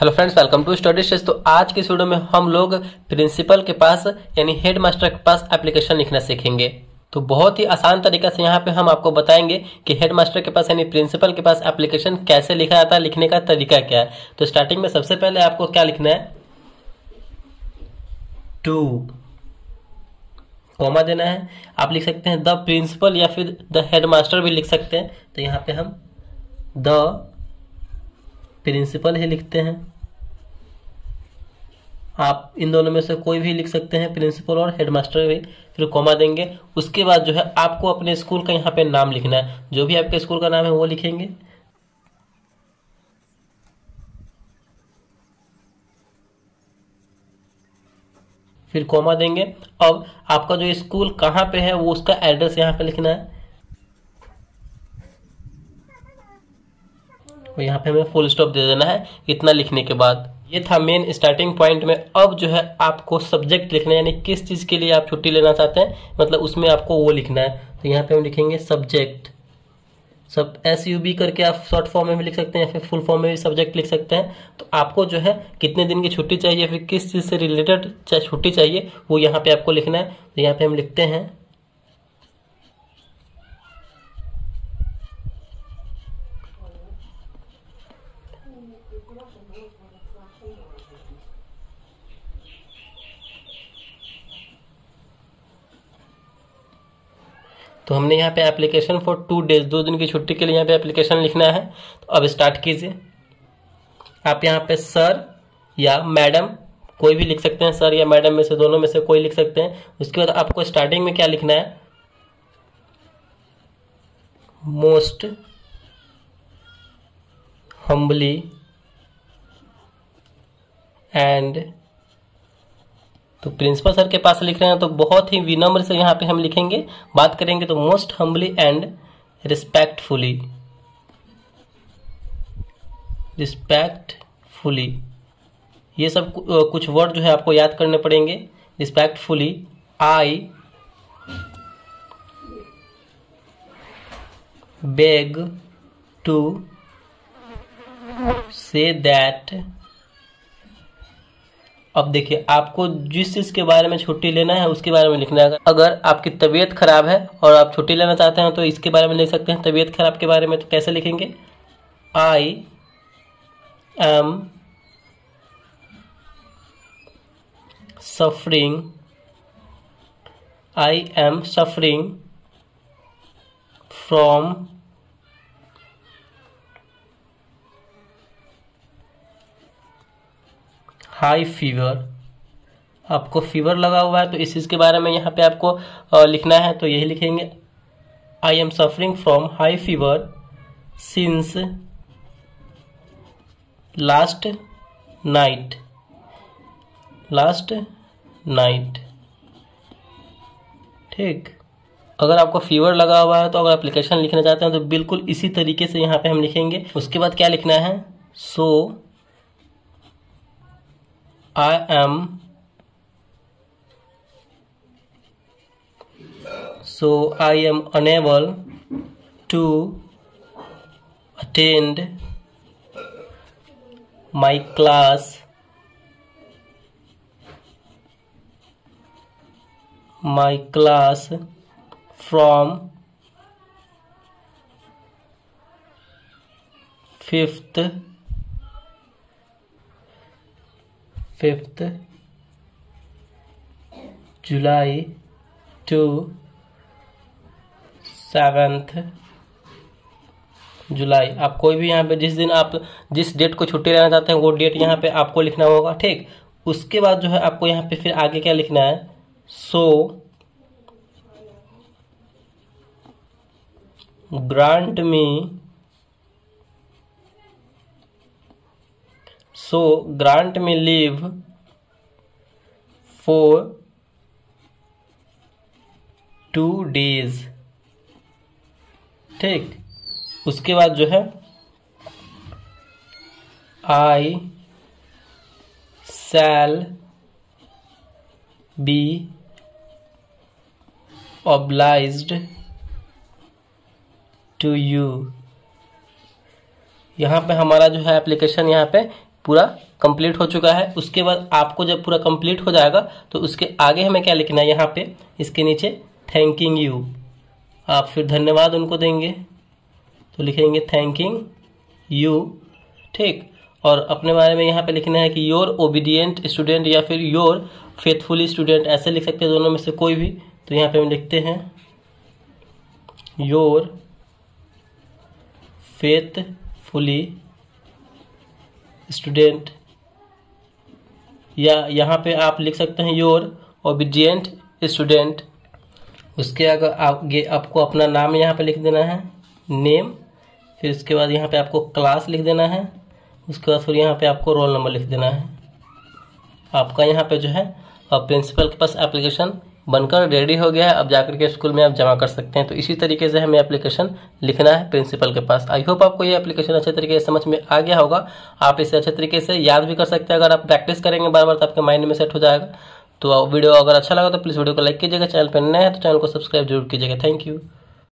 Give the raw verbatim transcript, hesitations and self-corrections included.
Hello friends, welcome to study stage. तो आज की वीडियो में हम लोग प्रिंसिपल के पास यानी हेड मास्टर के पास एप्लीकेशन लिखना सीखेंगे। तो बहुत ही आसान तरीका से यहाँ पे हम आपको बताएंगे कि हेड मास्टर के पास यानी प्रिंसिपल के पास एप्लीकेशन कैसे लिखा जाता है, लिखने का तरीका क्या है। तो स्टार्टिंग में सबसे पहले आपको क्या लिखना है, टू कॉमा देना है। आप लिख सकते हैं द प्रिंसिपल या फिर द हेड मास्टर भी लिख सकते हैं। तो यहाँ पे हम द प्रिंसिपल ही लिखते हैं। आप इन दोनों में से कोई भी लिख सकते हैं, प्रिंसिपल और हेडमास्टर भी। फिर कॉमा देंगे, उसके बाद जो है आपको अपने स्कूल का यहाँ पे नाम लिखना है। जो भी आपके स्कूल का नाम है वो लिखेंगे। फिर कॉमा देंगे। अब आपका जो स्कूल कहाँ पे है वो उसका एड्रेस यहाँ पे लिखना है। तो यहाँ पे हमें फुल स्टॉप दे देना है। इतना लिखने के बाद ये था मेन स्टार्टिंग पॉइंट में। अब जो है आपको सब्जेक्ट लिखना है, यानी किस चीज़ के लिए आप छुट्टी लेना चाहते हैं, मतलब उसमें आपको वो लिखना है। तो यहाँ पे हम लिखेंगे सब्जेक्ट, सब एस यू बी करके आप शॉर्ट फॉर्म में भी लिख सकते हैं या फिर फुल फॉर्म में भी सब्जेक्ट लिख सकते हैं। तो आपको जो है कितने दिन की छुट्टी चाहिए, फिर किस चीज़ से रिलेटेड छुट्टी चाहिए वो यहाँ पर आपको लिखना है। तो यहाँ पर हम लिखते हैं तो हमने यहाँ पे एप्लीकेशन फॉर टू डेज दो दिन की छुट्टी के लिए यहाँ पे एप्लीकेशन लिखना है। तो अब स्टार्ट कीजिए। आप यहाँ पे सर या मैडम कोई भी लिख सकते हैं, सर या मैडम में से दोनों में से कोई लिख सकते हैं। उसके बाद आपको स्टार्टिंग में क्या लिखना है, मोस्ट हम्बली एंड। तो प्रिंसिपल सर के पास लिख रहे हैं तो बहुत ही विनम्र से यहाँ पे हम लिखेंगे, बात करेंगे। तो most humbly and respectfully, respectfully ये सब कुछ वर्ड जो है आपको याद करने पड़ेंगे। Respectfully I beg to say that. अब देखिए आपको जिस चीज़ के बारे में छुट्टी लेना है उसके बारे में लिखना है। अगर आपकी तबीयत खराब है और आप छुट्टी लेना चाहते हैं तो इसके बारे में लिख सकते हैं। तबीयत खराब के बारे में तो कैसे लिखेंगे, I am suffering, I am suffering from high fever. आपको फीवर लगा हुआ है तो इस चीज़ के बारे में यहाँ पे आपको लिखना है। तो यही लिखेंगे, I am suffering from high fever since last night, last night. ठीक, अगर आपको फीवर लगा हुआ है तो अगर एप्लीकेशन लिखना चाहते हैं तो बिल्कुल इसी तरीके से यहाँ पे हम लिखेंगे। उसके बाद क्या लिखना है, so I am, so I am unable to attend my class, my class from fifth fifth July to seventh July. आप कोई भी यहाँ पे जिस दिन आप जिस डेट को छुट्टी लेना चाहते हैं वो डेट यहाँ पे आपको लिखना होगा। ठीक, उसके बाद जो है आपको यहाँ पे फिर आगे क्या लिखना है, so grant me, so grant me leave for two days. ठीक, उसके बाद जो है I shall be obliged to you. यहाँ पे हमारा जो है एप्लीकेशन यहाँ पे पूरा कंप्लीट हो चुका है। उसके बाद आपको जब पूरा कंप्लीट हो जाएगा तो उसके आगे हमें क्या लिखना है, यहाँ पे इसके नीचे थैंकिंग यू, आप फिर धन्यवाद उनको देंगे तो लिखेंगे थैंकिंग यू, ठीक। और अपने बारे में यहाँ पे लिखना है कि योर ओबीडियंट स्टूडेंट या फिर योर फेथफुल स्टूडेंट, ऐसे लिख सकते हैं दोनों में से कोई भी। तो यहाँ पे हम लिखते हैं योर फेथफुली स्टूडेंट, या यहाँ पे आप लिख सकते हैं योर ओबीडियंट स्टूडेंट। उसके आगे आगे आपको अपना नाम यहाँ पे लिख देना है, नेम, फिर उसके बाद यहाँ पे आपको क्लास लिख देना है, उसके बाद फिर यहाँ पे आपको रोल नंबर लिख देना है। आपका यहाँ पे जो है प्रिंसिपल के पास एप्लीकेशन बनकर रेडी हो गया है, अब जाकर के स्कूल में आप जमा कर सकते हैं। तो इसी तरीके से हमें एप्लीकेशन लिखना है प्रिंसिपल के पास। आई होप आपको ये एप्लीकेशन अच्छे तरीके से समझ में आ गया होगा, आप इसे अच्छे तरीके से याद भी कर सकते हैं। अगर आप प्रैक्टिस करेंगे बार बार तो आपके माइंड में सेट हो जाएगा। तो वीडियो अगर अच्छा लगा तो प्लीज़ वीडियो को लाइक कीजिएगा, चैनल पर नए हैं तो चैनल को सब्सक्राइब जरूर कीजिएगा। Thank you.